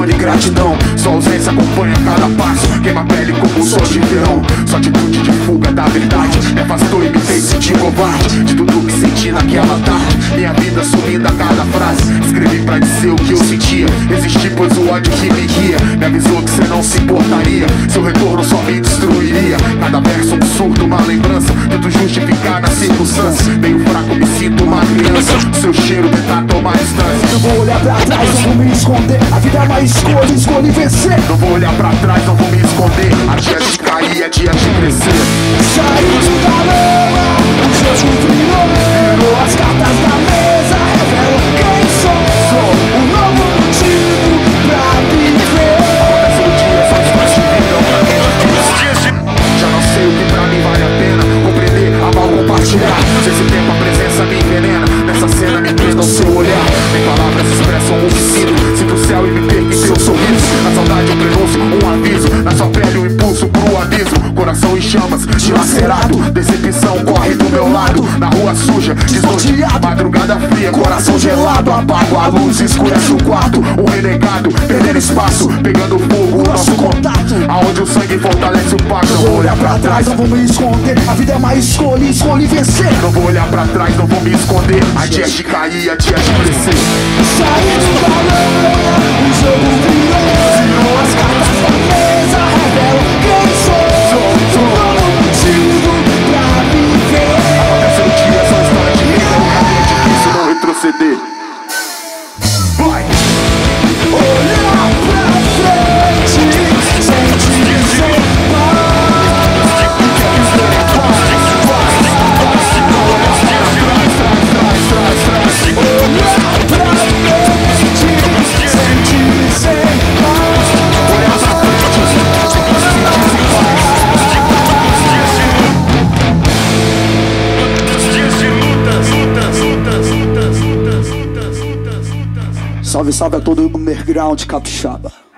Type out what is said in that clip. som de gratidão. Sua ausência acompanha cada passo, queima a pele como o sol de verão. Sua atitude de fuga da verdade é afastou e me fez sentir covarde de tudo que senti naquela tarde. Minha vida sumindo a cada frase, escrevi pra dizer o que eu sentia. Existi pois o ódio que me guia me avisou que cê não se importaria. Seu retorno só me destruiria. Cada verso um surto, uma lembrança, tento justificar nas circunstâncias. Meio fraco me sinto uma criança, seu cheiro tentar tomar distância. Não vou olhar pra trás, não vou me esconder. A vida é uma escolha, escolha e vencer. Não vou olhar pra trás, não vou me esconder. A dia de cair, a dia de crescer. Saímos da lama, os seus virou as cartas da mesa, revelam quem sou. Sou um novo motivo pra viver. Acontece um dia, só depois de viram. Já não sei o que pra mim vale a pena compreender, amar ou compartilhar. Se esse tempo a presença me envenena, nessa cena me prenda o seu olhar. Tem palavras expressam o suicídio, sinto o céu e me perco em seu sorriso. Na saudade eu prenuncio um aviso, na sua pele o impulso pro abismo. Coração em chamas, dilacerado, decepção corre do meu lado. Na rua suja, desnorteado, madrugada fria, coração gelado. Apago a luz, escurece o quarto, um renegado, perdendo espaço, pegando fogo, o nosso contato. Aonde o sangue fortalece o pacto. Não vou olhar pra trás, não vou me esconder. A vida é uma escolha, escolha e vencer. Não vou olhar pra trás, não vou me esconder. A dia de cair, a dia de crescer. Saímos da lama, o jogo virou. As cartas da mesa revelam quem sou. Sou um novo motivo pra viver. Acontece um dia, só história de vida. É difícil não retroceder. Vai! Olhar pra frente, gente, sem paz. Que a história faz. Olhar pra trás, olhar pra frente, gente, sem paz. Salve, salve a todo o underground capixaba.